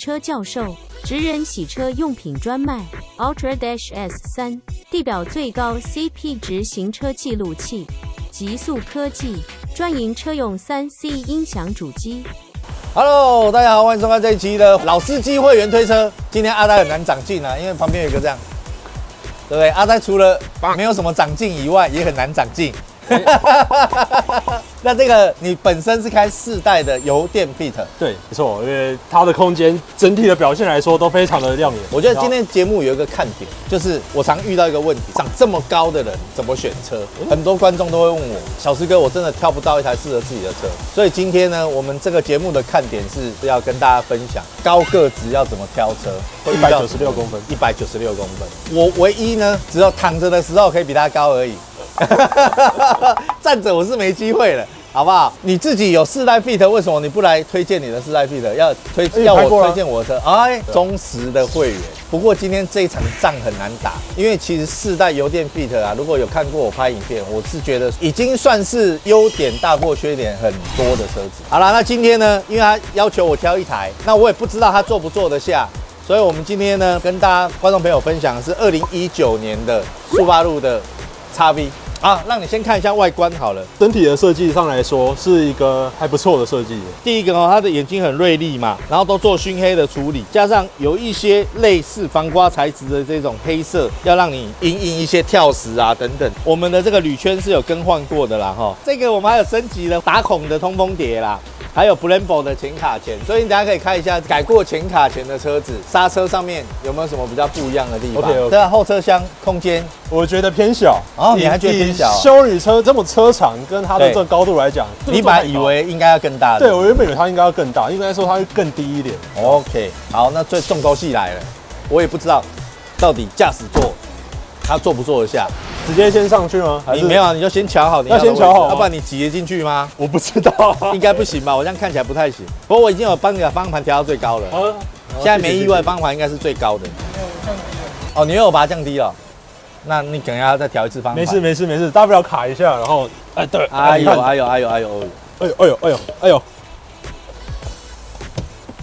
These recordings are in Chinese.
汽车教授，职人洗车用品专卖 Ultra Dash S 3， 地表最高 CP 值行车记录器，极速科技专营车用 3C 音响主机。 Hello， 大家好，欢迎收看这一期的老司机会员推车。今天阿呆很难长进啊，因为旁边有一个这样，对不对？阿呆除了没有什么长进以外，也很难长进。那这个你本身是开4代的油电 Fit， 对，没错，因为它的空间整体的表现来说都非常的亮眼。我觉得今天节目有一个看点，就是我常遇到一个问题：长这么高的人怎么选车？很多观众都会问我，小石哥，我真的挑不到一台适合自己的车。所以今天呢，我们这个节目的看点是要跟大家分享高个子要怎么挑车。196公分，196公分。我唯一呢，只有躺着的时候可以比他高而已。 站着我是没机会了，好不好？你自己有4代 Fit， 为什么你不来推荐你的4代 Fit？ 要我推荐我的车？哎，忠实的会员。不过今天这一场仗很难打，因为其实4代油电 Fit 啊，如果有看过我拍影片，我是觉得已经算是优点大过缺点很多的车子。好啦，那今天呢，因为他要求我挑一台，那我也不知道他做不做得下。 所以我们今天呢，跟大家观众朋友分享的是2019年的速八路的 XV。 啊，让你先看一下外观好了。整体的设计上来说，是一个还不错的设计。第一个哦，它的眼睛很锐利嘛，然后都做熏黑的处理，加上有一些类似防刮材质的这种黑色，要让你隐隐一些跳石啊等等。我们的这个铝圈是有更换过的啦哈。这个我们还有升级了打孔的通风碟啦，还有 Brembo 的前卡钳，所以你等下可以看一下改过前卡钳的车子，刹车上面有没有什么比较不一样的地方？ OK， 对啊，后车厢空间我觉得偏小。哦，你还觉得？ 休旅车这么车长，跟它的这个高度来讲，你本来以为应该要更大的。对，我原本以为它应该要更大，应该说它会更低一点。OK， 好，那最重头戏来了，我也不知道到底驾驶座它坐不坐得下，直接先上去吗？你没有啊，你就先瞧好，你要先瞧好，要不然你挤得进去吗？我不知道，应该不行吧？我这样看起来不太行。不过我已经有帮你把方向盘调到最高了，现在没意外，方向盘应该是最高的。哦，你又有把它降低了。 那你等一下再调一次方向盘。没事，大不了卡一下，然后哎对，哎呦，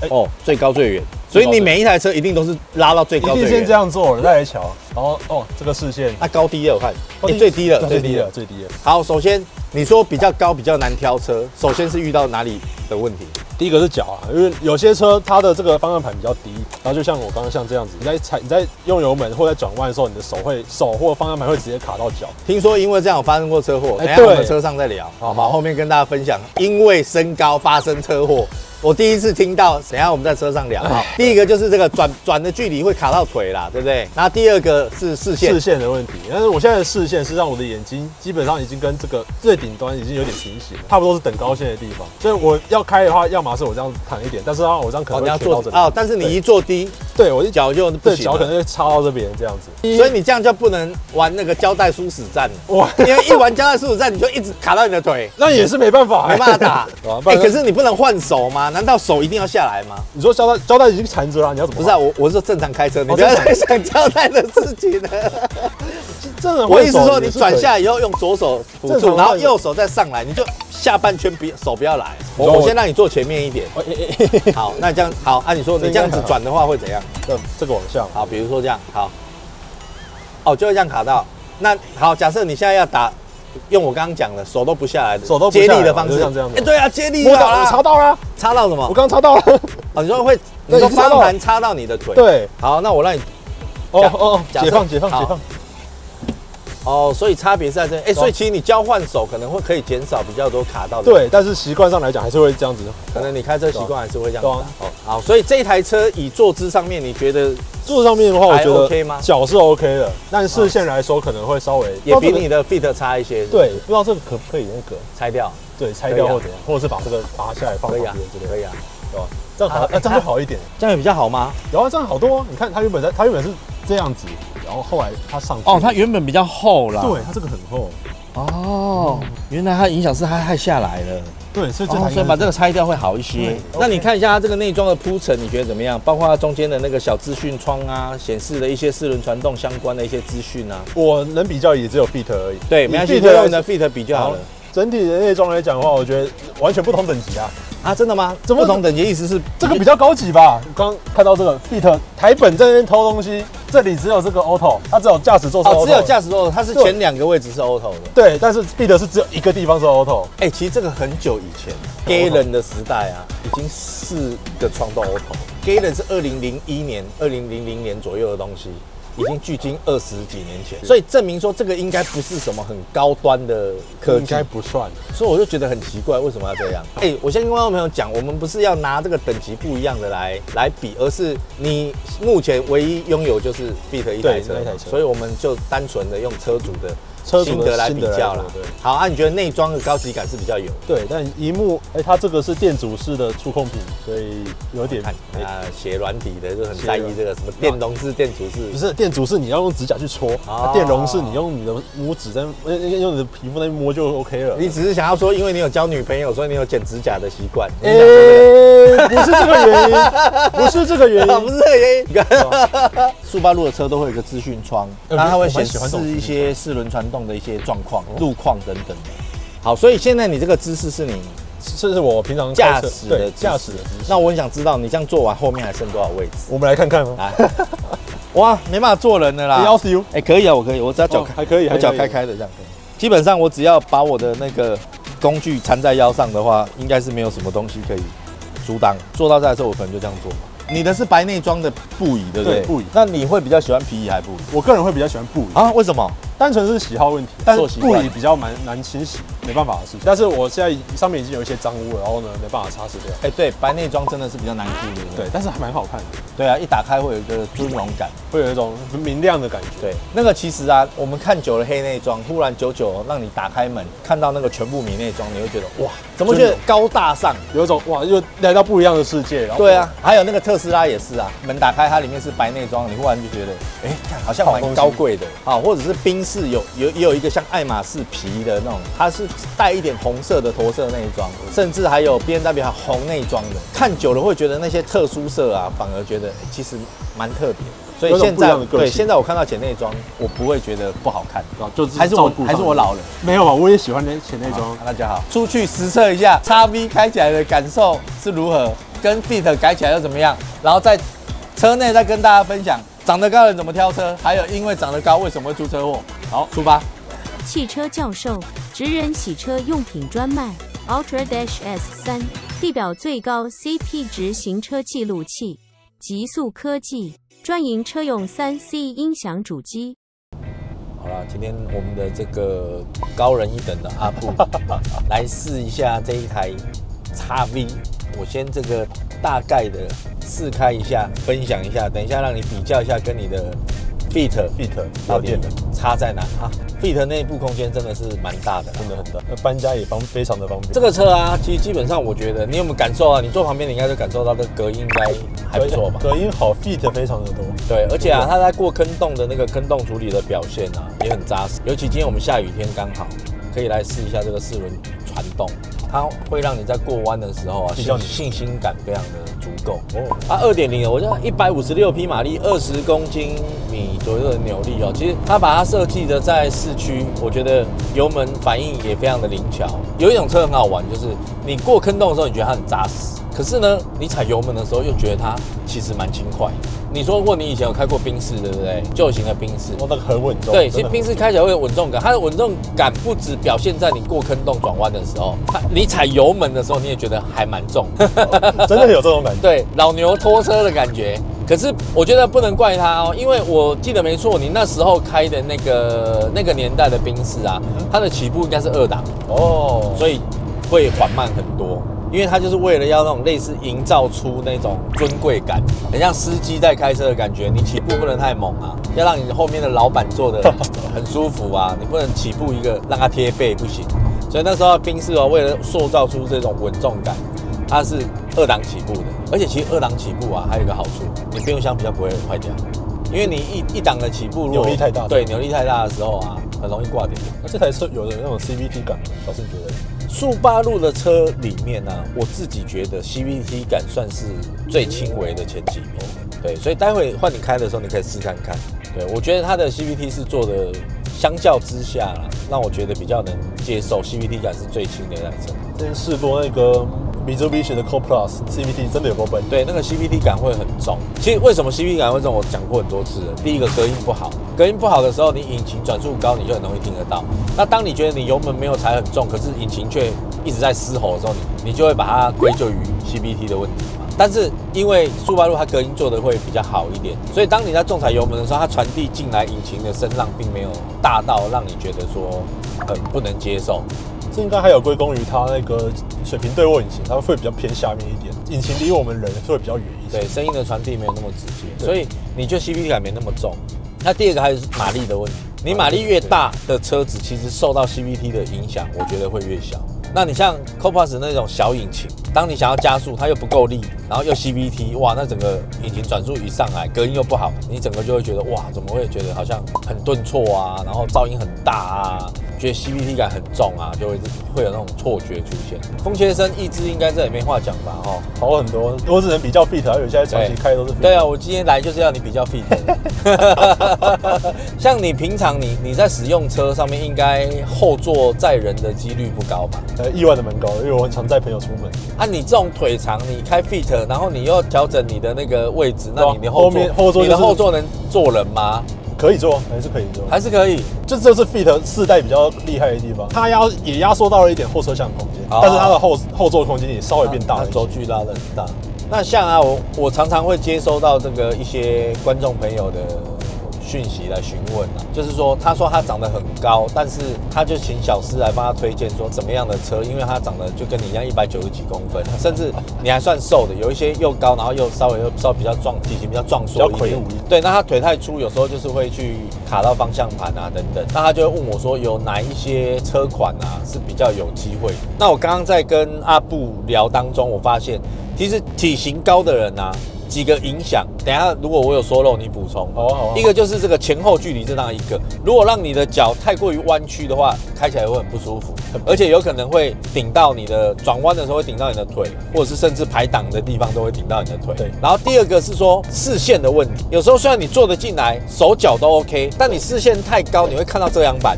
哦，最高最远，所以你每一台车一定都是拉到最高最远。一定先这样做，再来瞧，然后哦，这个视线，那高低也有看，最低了。好，首先你说比较高比较难挑车，首先是遇到哪里的问题？ 第一个是脚啊，因为有些车它的这个方向盘比较低，然后就像我刚刚像这样子，你在用油门或在转弯的时候，你的手或方向盘会直接卡到脚。听说因为这样有发生过车祸，等一下我们车上再聊，好吗？后面跟大家分享，因为身高发生车祸，我第一次听到。等一下我们在车上聊。第一个就是这个转的距离会卡到腿啦，对不对？然后第二个是视线的问题，但是我现在的视线是让我的眼睛基本上已经跟这个最顶端已经有点平行了，差不多是等高线的地方，所以我要开的话要。 马是我这样躺一点，但是啊，我这样可能会坐到这里啊。但是你一坐低，对我一脚就不行，脚可能会插到这边这样子。所以你这样就不能玩那个胶带殊死战了。哇！因为一玩胶带殊死战，你就一直卡到你的腿，那也是没办法，没办法打。哎，可是你不能换手吗？难道手一定要下来吗？你说胶带已经缠着了，你要怎么？不是啊，我是正常开车，你不要再想胶带的事情了。我意思说，你转下以后用左手辅助，然后右手再上来，你就下半圈手不要来。我先让你坐前面。 一点，好，那这样好，按你说，你这样子转的话会怎样？这个往下，好，比如说这样，好，哦，就会这样卡到。那好，假设你现在要打，用我刚刚讲的手都不下来的，手都接力的方式，这样子。哎，对啊，接力。我插到了，插到什么？我刚插到了。哦，你说会，你说方向盘插到你的腿。对。好，那我让你，哦，解放。 哦，所以差别是在这，哎，所以其实你交换手可能会可以减少比较多卡到的。对，但是习惯上来讲还是会这样子，可能你开车习惯还是会这样子。哦，好，所以这一台车以坐姿上面，你觉得坐姿上面的话，我觉得 OK 吗？脚是 OK 的，但视线来说可能会稍微也比你的 Fit 差一些。对，不知道这个可不可以那个拆掉？对，拆掉或者或者是把这个拔下来放旁边之类的。可以啊，对吧？这样好，这样会好一点，这样也比较好吗？有啊，这样好多哦。你看它原本是这样子。 然后后来它上去哦，它原本比较厚啦，对，它这个很厚哦。原来它影响是它太下来了，对，所以所以把这个拆掉会好一些。那你看一下它这个内装的铺陈，你觉得怎么样？包括它中间的那个小资讯窗啊，显示了一些四轮传动相关的一些资讯啊。我能比较也只有 Fit 而已，对，没关系，就用你的 Fit 比较好了。整体的内装来讲的话，我觉得完全不同等级啊！啊，真的吗？怎么不同等级？意思是这个比较高级吧？刚看到这个 Fit 台本在那边偷东西，这里只有这个 Auto， 它只有驾驶座是 Auto， 只有驾驶座，它是前两个位置是 Auto 的。对，但是 Fit 是只有一个地方是 Auto。哎，其实这个很久以前 ，Gay 人的时代啊，已经4个创造 Auto。Gay 人是2001年、2000年左右的东西。 已经距今20几年前，所以证明说这个应该不是什么很高端的科技，应该不算。所以我就觉得很奇怪，为什么要这样？哎，我先跟观众朋友讲，我们不是要拿这个等级不一样的来比，而是你目前唯一拥有就是 Fit 一台车，所以我们就单纯的用车主的。 心得来比较啦。好啊，你觉得内装的高级感是比较有？对，但萤幕，哎，它这个是电阻式的触控屏，所以有点啊，写软体的就很在意这个什么电容式、电阻式。不是电阻式，你要用指甲去戳；电容式，你用你的拇指在用你的皮肤在摸就 OK 了。你只是想要说，因为你有交女朋友，所以你有剪指甲的习惯。哎，不是这个原因，不是这个原因，不是这个原因。速霸路的车都会有一个资讯窗，那它会显示一些4轮传动 的一些状况、路况等等的。好，所以现在你这个姿势是你，这是我平常驾驶的姿势。那我很想知道，你这样做完后面还剩多少位置？我们来看看吧。哇，没办法坐人了啦。要死 哎，可以啊，我可以，我只要脚开，还可以，脚开开的这样可以。基本上我只要把我的那个工具缠在腰上的话，应该是没有什么东西可以阻挡。坐到这的时候，我可能就这样做。 你的是白内装的布椅，对不对？对，布椅。那你会比较喜欢皮椅还是布椅？我个人会比较喜欢布椅啊，为什么？单纯是喜好问题。但是布椅比较难清洗，没办法的事情。但是我现在上面已经有一些脏污了，然后呢没办法擦拭掉。哎，对，白内装真的是比较难处理。对，但是还蛮好看的。对啊，一打开会有一个尊荣感，会有一种明亮的感觉。对，那个其实啊，我们看久了黑内装，忽然久让你打开门看到那个全部米内装，你会觉得哇，怎么觉得高大上？有一种哇，又来到不一样的世界。对啊，还有那个特斯拉也是啊，门打开，它里面是白内装，你忽然就觉得，哎，好像蛮高贵的啊，或者是宾士也有一个像爱马仕皮的那种，它是带一点红色的驼色内装，甚至还有 BMW 还有红内装的，看久了会觉得那些特殊色啊，反而觉得其实蛮特别。所以现在对，现在我看到浅内装，我不会觉得不好看，就是还是我老了，没有吧？我也喜欢浅内装。大家好，出去实测一下 XV 开起来的感受是如何。 跟 Fit 改起来又怎么样？然后在车内再跟大家分享长得高的人怎么挑车，还有因为长得高为什么会出车祸。好，出发！汽车教授，职人洗车用品专卖 ，Ultra Dash S 3， 地表最高 CP 值行车记录器，极速科技，专营车用3C 音响主机。 好啦，今天我们的这个高人一等的阿布来试一下这一台 XV， 我先这个大概的试开一下，分享一下，等一下让你比较一下跟你的 Fit 到底差在哪啊 ？Fit 内部空间真的是蛮大的，真的很大，搬家也非常的方便。这个车啊，其实基本上我觉得你有没有感受啊？你坐旁边你应该就感受到这个隔音应该还不错吧？隔音好 ，Fit 非常的多。对，而且啊，它在过坑洞的那个坑洞处理的表现啊，也很扎实。尤其今天我们下雨天刚好。 可以来试一下这个4轮传动，它会让你在过弯的时候啊，信心感非常的足够。哦，它2.0的，我觉得156匹马力，20公斤米左右的扭力哦。其实它把它设计的在市区，我觉得油门反应也非常的灵巧。有一种车很好玩，就是你过坑洞的时候，你觉得它很扎实。 可是呢，你踩油门的时候又觉得它其实蛮轻快。你说过你以前有开过宾士，对不对？旧型的宾士，哦，那个很稳重。对，其实宾士开起来会有稳重感，它的稳重感不止表现在你过坑洞转弯的时候，你踩油门的时候你也觉得还蛮重，真的有这种感觉。对，老牛拖车的感觉。可是我觉得不能怪它哦，因为我记得没错，你那时候开的那个年代的宾士啊，它的起步应该是2档哦，所以会缓慢很多。 因为它就是为了要那种类似营造出那种尊贵感，很像司机在开车的感觉。你起步不能太猛啊，要让你后面的老板坐得很舒服啊，你不能起步一个让它贴背不行。所以那时候宾士哦，为了塑造出这种稳重感，它是2档起步的。而且其实2档起步啊，还有一个好处，你变速箱比较不会坏掉，因为你一档的起步，如果扭力太大，对扭力太大的时候啊，很容易挂点。那这台车有的那种 CVT 感，老师觉得？ 速霸路的车里面呢、啊，我自己觉得 CVT 感算是最轻微的前几名。对，所以待会换你开的时候，你可以试看看。对，我觉得它的 CVT 是做的相较之下啦，让我觉得比较能接受 CVT 感是最轻的那一种。之前试过那个 Mitsubishi 的 Corolla Cross CVT 真的有够笨，对，那个 CVT 感会很重。其实为什么 CVT 感会重，我讲过很多次了。第一个隔音不好，隔音不好的时候，你引擎转速高，你就很容易听得到。那当你觉得你油门没有踩很重，可是引擎却一直在嘶吼的时候，你就会把它归咎于 CVT 的问题嘛。但是因为速霸路它隔音做的会比较好一点，所以当你在重踩油门的时候，它传递进来引擎的声浪并没有大到让你觉得说很不能接受。这应该还有归功于它那个水平对卧引擎，它会比较偏下面一点，引擎离我们人会比较远一些，对，声音的传递没有那么直接，所以你就 CVT 感没那么重。那第二个还是马力的问题，你马力越大的车子，其实受到 CVT 的影响，我觉得会越小。那你像 Compass 那种小引擎，当你想要加速，它又不够力，然后又 CVT， 哇，那整个引擎转速一上来，隔音又不好，你整个就会觉得哇，怎么会觉得好像很顿挫啊，然后噪音很大啊，觉得 CVT 感很重啊，就会有那种错觉出现。风切声抑制应该这也没话讲吧？哦，好很多，我只能比较 Fit， 还有现在长期开的都是 Fit。对啊，我今天来就是要你比较 Fit。像你平常你在使用车上面，应该后座载人的几率不高吧？意外的蛮高的，因为我很常带朋友出门。啊，你这种腿长，你开 Fit， 然后你又调整你的那个位置，那你的后座、就是，你的后座能坐人吗？可以坐，还是可以坐，还是可以。就这是 Fit 四代比较厉害的地方，它也压缩到了一点后车厢空间，哦、但是它的后座空间也稍微变大了，轴距拉得很大。那像啊，我常常会接收到这个一些观众朋友的讯息来询问啊，就是说，他说他长得很高，但是他就请小司来帮他推荐说怎么样的车，因为他长得就跟你一样190几公分，甚至你还算瘦的，有一些又高，然后又稍微比较壮，体型比较壮硕一点，对，那他腿太粗，有时候就是会去卡到方向盘啊等等，那他就会问我说有哪一些车款啊是比较有机会的。那我刚刚在跟阿布聊当中，我发现其实体型高的人啊。几个影响，等一下如果我有说漏，你补充。好啊好啊。一个就是这个前后距离，这当然一个。如果让你的脚太过于弯曲的话，开起来会很不舒服，而且有可能会顶到你的转弯的时候会顶到你的腿，或者是甚至排档的地方都会顶到你的腿。对。然后第二个是说视线的问题，有时候虽然你坐得进来，手脚都 OK， 但你视线太高，你会看到遮阳板，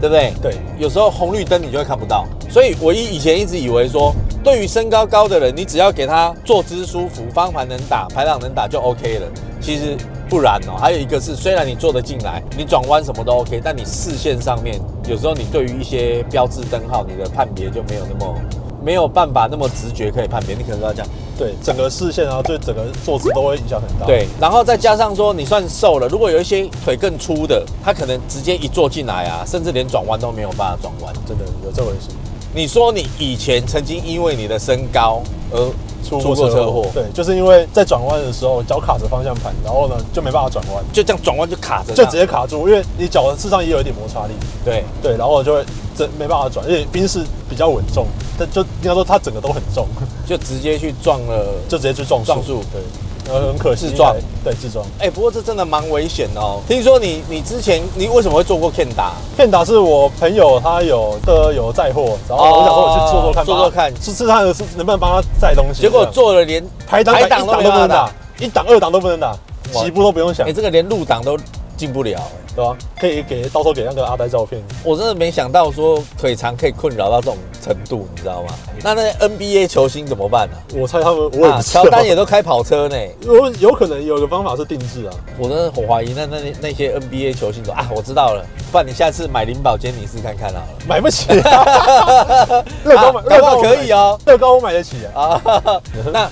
对不对？对。有时候红绿灯你就会看不到，所以我以前一直以为说。对于身高高的人，你只要给他坐姿舒服，方向盘能打，排档能打就 OK 了。其实不然哦。还有一个是，虽然你坐得进来，你转弯什么都 OK， 但你视线上面有时候你对于一些标志灯号，你的判别就没有办法那么直觉可以判别，你可能要这样。对，整个视线啊，对整个坐姿都会影响很大。对，然后再加上说你算瘦了，如果有一些腿更粗的，他可能直接一坐进来啊，甚至连转弯都没有办法转弯，真的有这回事。你说你以前曾经因为你的身高而出过车祸，对，就是因为在转弯的时候脚卡着方向盘，然后呢就没办法转弯，就这样转弯就卡着，就直接卡住，因为你脚事实上也有一点摩擦力，对对，然后就会没办法转，因为宾士比较稳重，但就应该说它整个都很重，就直接去撞了，就直接去撞树，对。很可惜，自撞。哎，不过这真的蛮危险的哦。听说你之前你为什么会做过 Honda？Honda 是我朋友他有载货，然后我想说我去做做看，是他能不能帮他载东西。结果做了连排档都不能打，一档二档都不能打，起步都不用想。哎，这个连入档都进不了，对吧？可以到时候给那个阿呆照片。我真的没想到说腿长可以困扰到这种程度，你知道吗？那 NBA 球星怎么办呢？我猜他们，我也不知道。乔丹也都开跑车呢。有可能有个方法是定制啊。我真的很怀疑那些 NBA 球星说啊，我知道了，不然你下次买林宝坚尼斯看看好了。买不起。乐高可以哦，乐高我买得起啊。那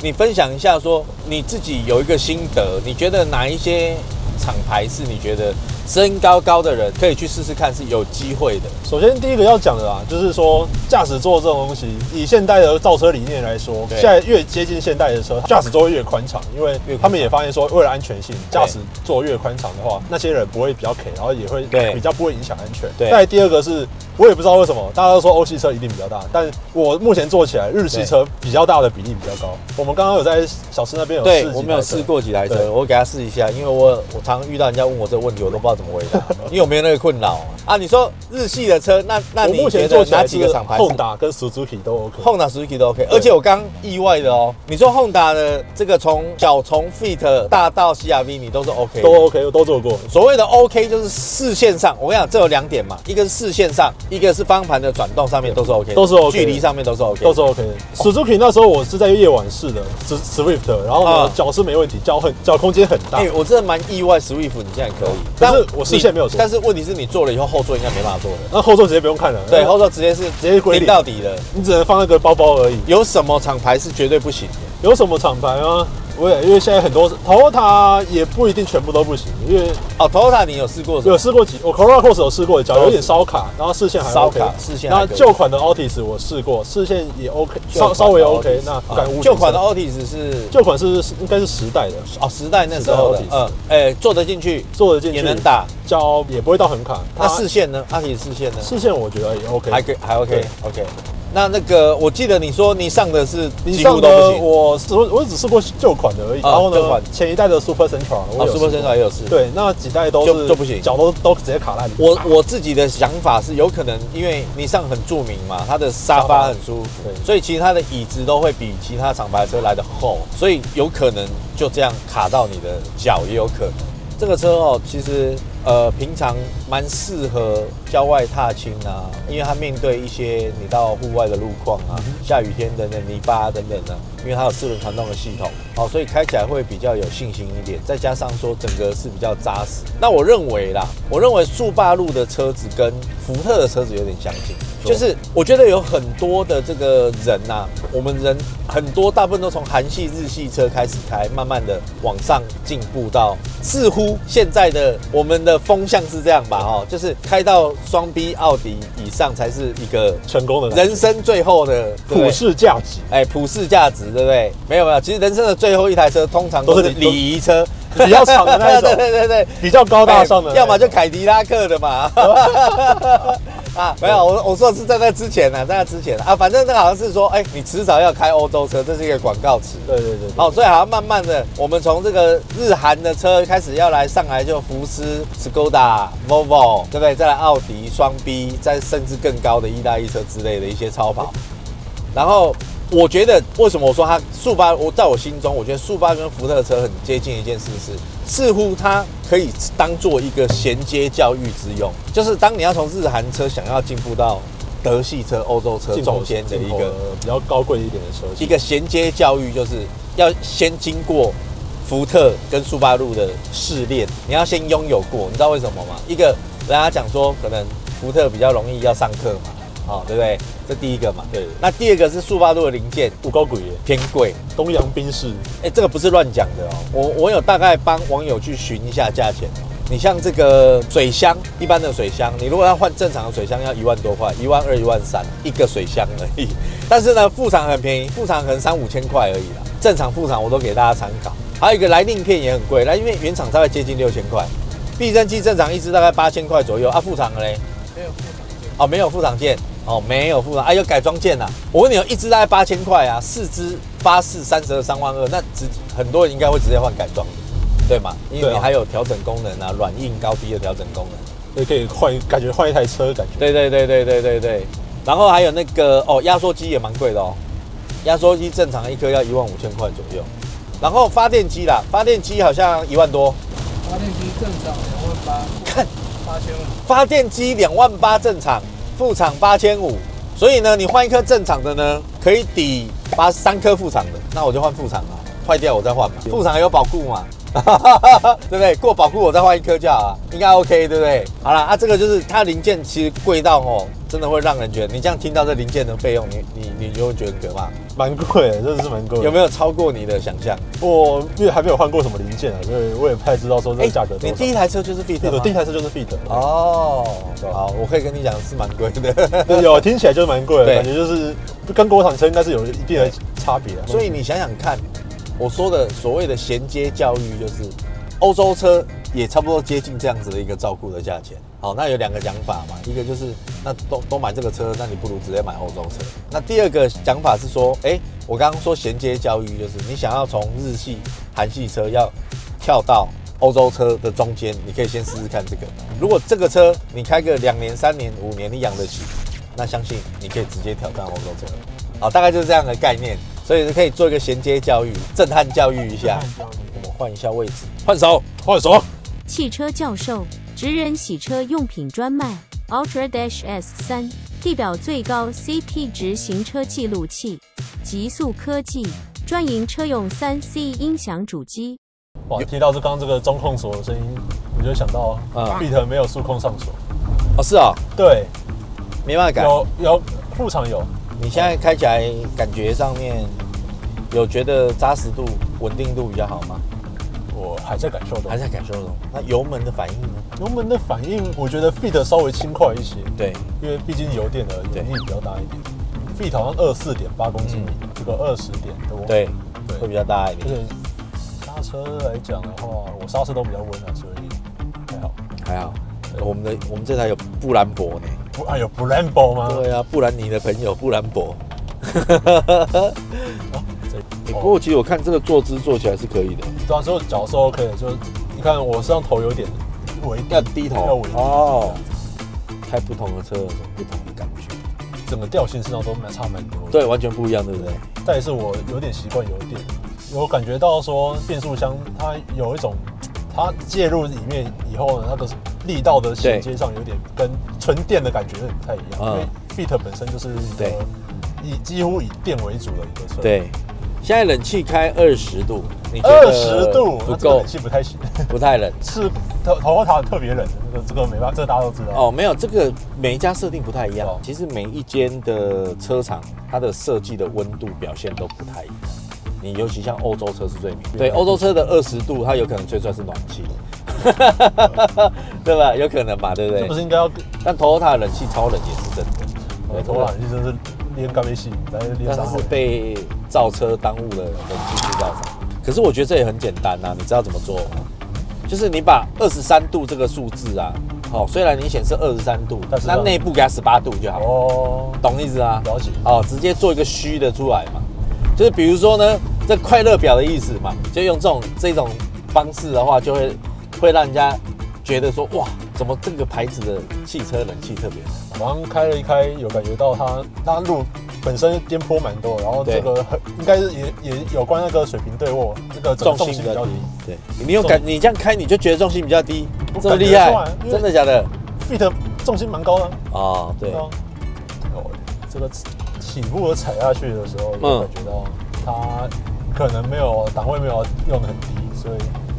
你分享一下说你自己有一个心得，你觉得哪一些？厂牌是你觉得身高的人可以去试试看是有机会的。首先第一个要讲的啊，就是说驾驶座这种东西，以现代的造车理念来说，现在越接近现代的车，驾驶座会越宽敞，因为他们也发现说，为了安全性，驾驶座越宽敞的话，那些人不会比较 K， 然后也会比较不会影响安全。对。再来第二个是，我也不知道为什么大家都说欧系车一定比较大，但我目前坐起来日系车比较大的比例比较高。我们刚刚有在小司那边有试，对，我没有试过几台车，我给他试一下，因为我常遇到人家问我这个问题，我都不知道怎么回答，因为我没有那个困扰、啊。啊，你说日系的车，那你目前做哪几个厂牌 ？Honda 跟 Suzuki 都 OK，Honda Suzuki 都 OK。而且我刚意外的哦，你说 Honda 的这个从 Fit 大到 CRV， 你都是 OK， 都 OK， 我都做过。所谓的 OK 就是视线上，我跟你讲，这有两点嘛，一个是视线上，一个是方向盘的转动上面都是 OK， 都是 OK， 距离上面都是 OK， 都是 OK。Suzuki 那时候我是在夜晚试的 Swift， 然后脚是没问题，脚空间很大。哎，我真的蛮意外 Swift 你现在可以，但是我视线没有做。但是问题是你做了以后。后座应该没办法做的，那后座直接不用看了。对，后座直接归零到底了，你只能放那个包包而已。有什么厂牌是绝对不行的？有什么厂牌吗？我也因为现在很多 ，TOYOTA 也不一定全部都不行，因为哦 ，TOYOTA 你有试过什么？有试过几，我 Corolla Cross 有试过，脚有点烧卡，然后视线还 OK， 视线。那旧款的 Altis 我试过，视线也 OK， 稍微 OK。那旧款的 Altis 是旧款是应该是10代的哦，10代那时候的，坐得进去，也能打。脚也不会到很卡，那视线呢？阿铁视线呢？视线我觉得也 OK， 还 OK。那个，我记得你说你上的是几乎都不行，我只试过旧款的而已。然后呢，前一代的 Super Sentra， Super Sentra 也有试。对，那几代都是就不行，脚都直接卡烂。我自己的想法是，有可能因为你上很著名嘛，它的沙发很舒服，所以其实它的椅子都会比其他厂牌车来的厚，所以有可能就这样卡到你的脚，也有可能。这个车哦，其实平常蛮适合郊外踏青啊，因为它面对一些你到户外的路况啊，下雨天等等泥巴等等的、啊，因为它有4轮传动的系统，哦，所以开起来会比较有信心一点。再加上说整个是比较扎实。那我认为速霸陆的车子跟福特的车子有点相近，就是我觉得有很多的这个人呐、啊，我们人很多大部分都从韩系、日系车开始开，慢慢的往上进步到似乎。现在的我们的风向是这样吧，哦，就是开到双B奥迪以上才是一个成功的人生最后的普世价值，哎，普世价值，对不对？没有，其实人生的最后一台车通常都是礼仪车。比较长的那一种，对，比较高大上的，要么就凯迪拉克的嘛。啊，没有，我说的是在那之前呢，在那之前啊，反正那好像是说，哎，你迟早要开欧洲车，这是一个广告词。对。好，所以好像慢慢的，我们从这个日韩的车开始要来上来，就福斯、Skoda、Volvo， 对不对？再来奥迪、双B， 再甚至更高的意大利车之类的一些超跑，然后。我觉得为什么我说它速霸，我在我心中，我觉得速霸跟福特车很接近一件事是，似乎它可以当做一个衔接教育之用，就是当你要从日韩车想要进步到德系车、欧洲车中间的一个比较高贵一点的车，一个衔接教育，就是要先经过福特跟速霸陆的试炼，你要先拥有过，你知道为什么吗？一个人家讲说，可能福特比较容易要上课嘛。哦，对不对？这第一个嘛。对。那第二个是速霸陆的零件，不高贵，偏贵。东洋宾士，哎，这个不是乱讲的哦。我有大概帮网友去询一下价钱。你像这个水箱，一般的水箱，你如果要换正常的水箱，要1万多块，12000、13000一个水箱而已。但是呢，副厂很便宜，副厂可能3、5千块而已啦。正常副厂我都给大家参考。还有一个来令片也很贵，来令片原厂大概接近6000块，避震器正常一支大概8000块左右啊。副厂的嘞？没有副厂件。哦，没有副厂件。哦，没有副厂，哎，有改装件呐、啊。我问你，有一支大概8000块啊，4支8432，3万2，那很多人应该会直接换改装，对吗？因为你还有调整功能啊，软硬高低的调整功能，所以可以换，感觉换一台车的感觉。对。然后还有那个哦，压缩机也蛮贵的哦，压缩机正常一颗要15000块左右。然后发电机啦，发电机好像1万多。发电机正常2万8，看8500。发电机2万8正常。副厂8500，所以呢，你换一颗正厂的呢，可以抵83颗副厂的，那我就换副厂啊，坏掉我再换嘛，副厂有保固嘛，对不对？过保固我再换一颗就好啊，应该 OK， 对不对？好啦，啊，这个就是它零件其实贵到哦，真的会让人觉得，你这样听到这零件的费用，你就会觉得很可怕，蛮贵的，真的是蛮贵。有没有超过你的想象？我因为还没有换过什么零件啊，所以我也不太知道说这个价格多少。你第一台车就是 Fit 吗？我第一台车就是 Fit。哦，好，我可以跟你讲是蛮贵的。有听起来就是蛮贵的，感觉就是跟国产车应该是有一定的差别。所以你想想看，我说的所谓的衔接教育，就是欧洲车也差不多接近这样子的一个照顾的价钱。好，那有2个讲法嘛，一个就是那都买这个车，那你不如直接买欧洲车。那第2个讲法是说，哎，我刚刚说衔接教育，就是你想要从日系、韩系车要跳到欧洲车的中间，你可以先试试看这个。如果这个车你开个2年、3年、5年，你养得起，那相信你可以直接挑战欧洲车。好，大概就是这样的概念，所以可以做一个衔接教育、震撼教育一下。我们换一下位置，换手，换手。汽车教授，职人洗车用品专卖 ，Ultra Dash S 3， 地表最高 CP 值行车记录器，极速科技。 专营车用3C 音响主机。哇，提到刚这个中控锁的声音，我就想到Fit 没有数控上锁。哦，是啊，对，没办法改。有副厂有。你现在开起来感觉上面有觉得扎实度、稳定度比较好吗？我还在感受中，还在感受中。那油门的反应呢？油门的反应，我觉得 Fit 稍微轻快一些。对，因为毕竟油电的扭力比较大一点。 Fit 好像24.8公斤米，这个20点多，对，会比较大一点。而且刹车来讲的话，我刹车都比较稳啊，所以还好，还好。我们这台有布兰博呢，有布兰博吗？对啊，布兰妮的朋友布兰博。不过其实我看这个坐姿坐起来是可以的，对啊，所以脚是 OK 的，就是你看我身上头有点微要低头，要微低哦。开不同的车有种不同的感觉。 整个调性身上都差蛮多，对，完全不一样，对不对？但也是我有点习惯油电，我感觉到说变速箱它有一种，它介入里面以后呢，它的力道的衔接上有点跟纯电的感觉有点不太一样，因为 Fit 本身就是几乎以电为主的一个车。对，现在冷气开20度，你觉得20度不够，冷气不太行，不太冷，是TOYOTA特别冷。 这个没办法，这个大家都知道哦。没有，这个每一家设定不太一样。其实每一间的车厂，它的设计的温度表现都不太一样。你尤其像欧洲车是最明显，对，欧洲车的20度，它有可能吹出来是暖气，对吧？有可能吧，对不对？这不是应该要？但 TOYOTA 冷气超冷也是真的， TOYOTA 冷气真是连干没洗，但是被造车耽误了冷气制造商。可是我觉得这也很简单啊，你知道怎么做吗？ 就是你把23度这个数字啊，好、哦，虽然你显示23度，但是那内部给它18度就好了，哦，懂意思啊？了解。哦，直接做一个虚的出来嘛，就是比如说呢，这快乐表的意思嘛，就用这种方式的话，就会让人家觉得说，哇，怎么这个牌子的汽车冷气特别冷？好像开了一开，有感觉到它路本身颠簸蛮多，然后这个应该是也有关那个水平对握，那个重心比较低。对，你这样开你就觉得重心比较低，这么厉害，真的假的 ？Fit 重心蛮高的啊，对。这个起步踩下去的时候，就感觉到它可能档位没有用得很低，所以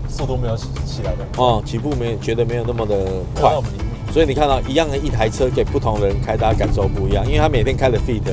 速度没有起来的。哦，起步没有那么的快。 所以你看到一样的一台车给不同人开，大家感受不一样，因为他每天开的 Fit，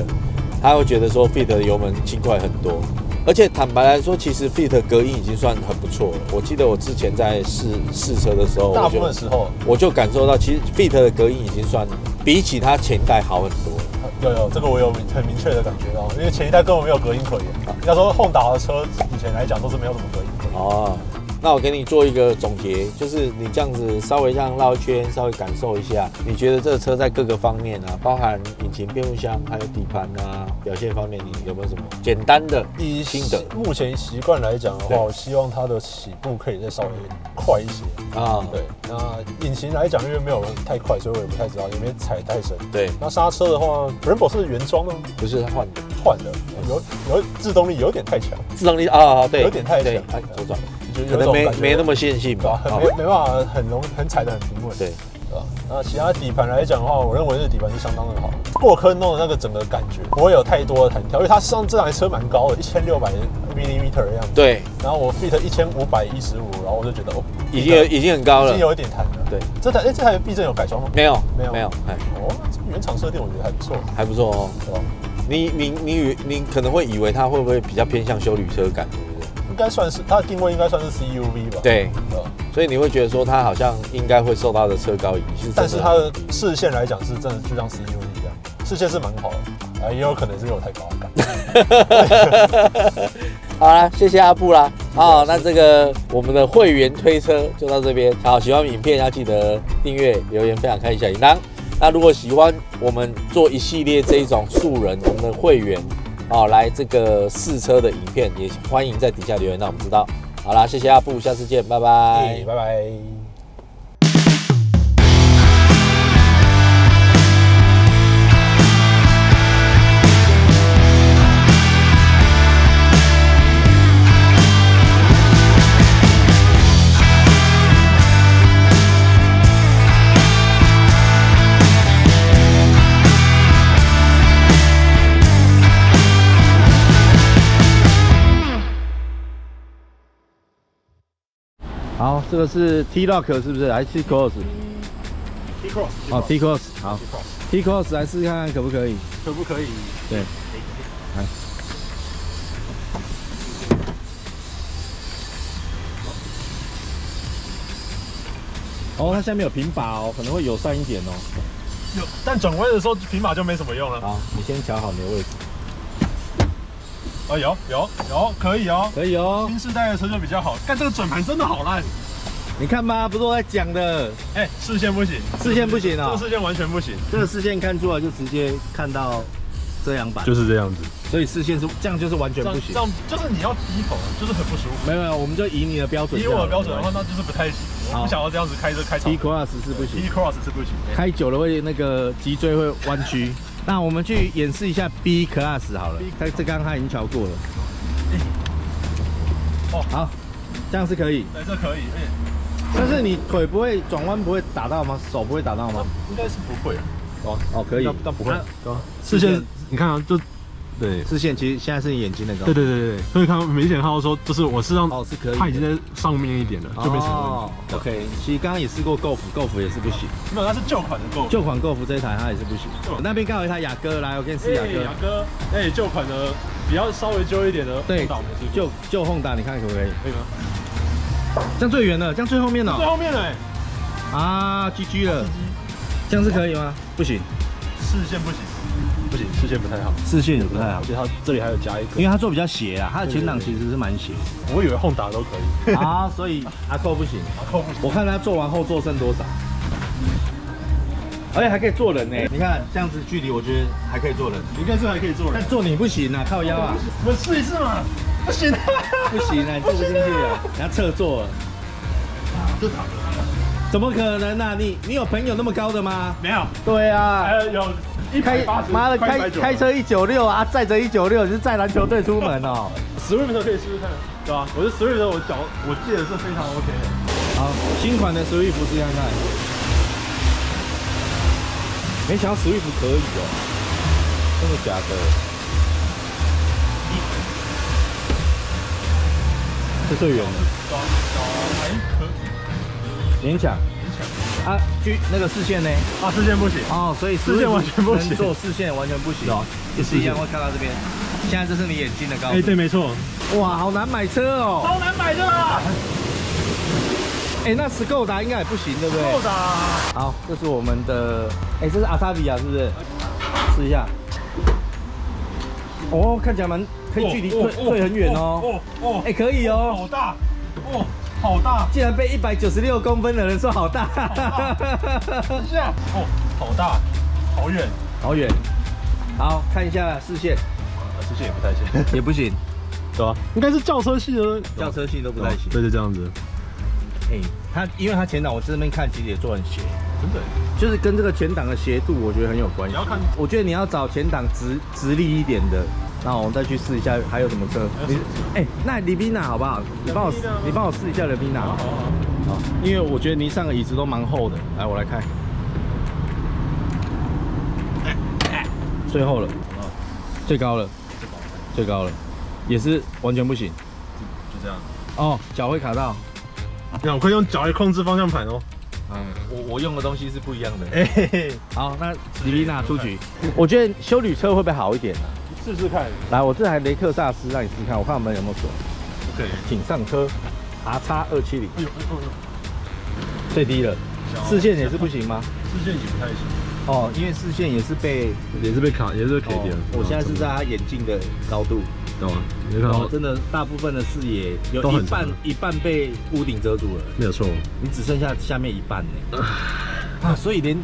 他会觉得说 Fit 的油门轻快很多，而且坦白来说，其实 Fit 隔音已经算很不错了。我记得我之前在试车的时候，大部分时候我就感受到，其实 Fit 的隔音已经算比起它前代好很多。有这个我有很明确的感觉到，因为前一代根本没有隔音可言。要说HONDA的车以前来讲都是没有什么隔音可言。哦。 那我给你做一个总结，就是你这样子稍微这样绕一圈，稍微感受一下，你觉得这个车在各个方面啊，包含引擎、变速箱还有底盘啊，表现方面，你有没有什么简单的心得？目前习惯来讲的话，我希望它的起步可以再稍微快一些啊。对，那引擎来讲，因为没有太快，所以我也不太知道，也没踩太深。对，那刹车的话 ，Brembo 是原装的吗？不是，它换的，有制动力有点太强，制动力啊，对，有点太强，左转。 可能没那么线性吧，没办法，很踩得很平稳，对，对吧？那其他底盘来讲的话，我认为这底盘是相当的好，过坑弄的那个整个感觉不会有太多的弹跳，因为它上这台车蛮高的，1600 millimeter 的样子，对。然后我 Fit 1515，然后我就觉得哦，已经很高了，已经有一点弹了，对。这台避震有改装吗？没有，哎，哦，原厂设定我觉得还不错，还不错哦，对吧？你可能会以为它会不会比较偏向休旅车感？ 应该算是它的定位，应该算是 CUV 吧。对，所以你会觉得说它好像应该会受到的车高影响，但是它的视线来讲是真的就像 CUV 一样，视线是蛮好的，也有可能是因为我太高了。好啦，谢谢阿布啦。好，那这个我们的会员推车就到这边。好，喜欢影片要记得订阅、留言、分享、开小铃铛。那如果喜欢我们做一系列这一种素人，我们的会员。 哦，来这个试车的影片也欢迎在底下留言，让我们知道。好啦，谢谢阿布，下次见，拜拜，拜拜。好，这个是 T-Lock 是不是？还是 T-Cross？T-Cross 哦 ，T-Cross 好 ，T-Cross 来试看看可不可以？可不可以？对，来。哦，它下面有平把哦，可能会友善一点哦。有，但转弯的时候平把就没什么用了。好，你先瞧好你的位置。 哦，有，可以哦，可以哦。新世代的车就比较好，但这个转盘真的好烂。你看吧，不是我在讲的。哎，视线不行，视线不行啊，这个视线完全不行。这个视线看出来就直接看到遮阳板，就是这样子。所以视线是这样，就是完全不行。这样就是你要低头，就是很不舒服。没有，我们就以你的标准。以我的标准的话，那就是不太行。我不想要这样子开车开长。T-Cross 是不行 ，T-Cross 是不行，开久了会那个脊椎会弯曲。 那我们去演示一下 B class 好了，这刚刚他已经瞧过了。哦，好，这样是可以。对，这可以。但是你腿不会转弯，不会打到吗？手不会打到吗？应该是不会。哦，可以。但不会。视线，你看啊，就对，视线其实现在是你眼睛那个。对。所以看明显看到说，就是我是让哦是可以，他已经在上面一点了，就没什么问题。OK， 其实刚刚也试过 Golf 也是不行。没有，它是旧款的 Golf。旧款 Golf 这一台它也是不行。我那边刚好一台雅阁，来我给你试雅阁。雅阁，哎，旧款的比较稍微旧一点的。对，旧 HONDA， 你看可不可以？可以吗？这样最远了，这样最后面了。最后面了。啊 ，GG 了。这样是可以吗？不行，视线不行。 不行，视线不太好，视线也不太好。其实它这里还有加一个，因为它做比较斜啊，它的前挡其实是蛮斜。我以为Honda都可以啊，所以阿扣不行，阿扣不行。我看他做完后座剩多少，而且还可以坐人呢。你看这样子距离，我觉得还可以坐人，应该是还可以坐人。但坐你不行啊，靠腰啊。我们试一试嘛，不行，不行啊，坐不进去啊，你要侧坐了。就躺着。怎么可能啊？你有朋友那么高的吗？没有。对啊。还有。 开妈的开车196啊，载着196，你是载篮球队出门哦。Swift 可以试试看，对吧？我是 Swift 我脚我记得是非常 OK 的。好，新款的 Swift 试看看。没想到 Swift 可以哦，真的假的？这最远的。勉强。 啊，去那个视线呢？啊，视线不行哦，所以视线完全不行，做视线完全不行哦，也是一样会看到这边。现在这是你眼睛的高度，哎，对，没错。哇，好难买车哦，超难买的啦。哎，那Skoda应该也不行，对不对？Skoda。好，这是我们的，哎，这是阿萨比亚是不是？试一下。哦，看起来蛮可以，距离退很远哦。哦，哎，可以哦。好大，哦。 好大！竟然被196公分的人说好大，等一下哦，好大，好远，好远。好，看一下视线，视线也不太行，也不行，对吧？应该是轿车系的，轿车系都不太行。对，就这样子。哎，它因为它前挡，我这边看其实也做很斜，真的，就是跟这个前挡的斜度，我觉得很有关系。你要看，我觉得你要找前挡直立一点的。 那我们再去试一下还有什么车？你哎，那李宾娜好不好？你帮我试一下李宾娜。好，因为我觉得你上个椅子都蛮厚的。来，我来看。最厚了，最高了，最高了，也是完全不行。就这样。哦，脚会卡到。那我可以用脚来控制方向盘哦。 嗯，我用的东西是不一样的。哎，好，那李宾娜出局。我觉得休旅车会不会好一点啊？ 试试看，来，我这台雷克萨斯让你试试看，我看我们有没有锁。OK， 请上车 ，RX 270。哎呦，最低了，视线也是不行吗？视线也不太行。哦，因为视线也是被卡，也是 K 点。我现在是在他眼镜的高度，懂吗？你看，真的大部分的视野有一半被屋顶遮住了，没有错，你只剩下下面一半呢。啊，所以连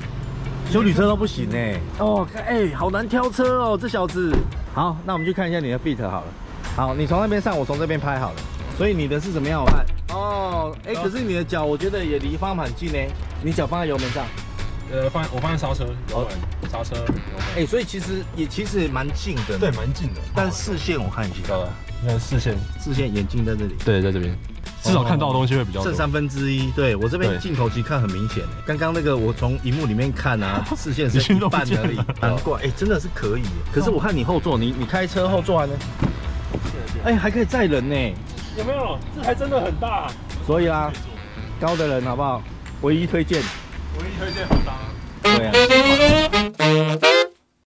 休旅车都不行呢。哦，哎，好难挑车哦，这小子。 好，那我们去看一下你的 Fit 好了。好，你从那边上，我从这边拍好了。所以你的是怎么样？我看哦，哎、欸，可是你的脚我觉得也离方向盘近呢。你脚放在油门上？我放在刹车油门，刹车油门。哎、欸，所以其实蛮近的。对，蛮近的。但视线我看一下。你看视线眼镜在这里。对，在这边。 至少看到的东西会比较多，剩1/3。对我这边镜头其实看很明显，刚刚那个我从荧幕里面看啊，视线是一半而已，难怪哎、欸，真的是可以。可是我看你后座，你开车后座还能，哎，还可以载人呢，有没有？这还真的很大。所以啊，高的人好不好？唯一推荐，唯一推荐好搭。对啊。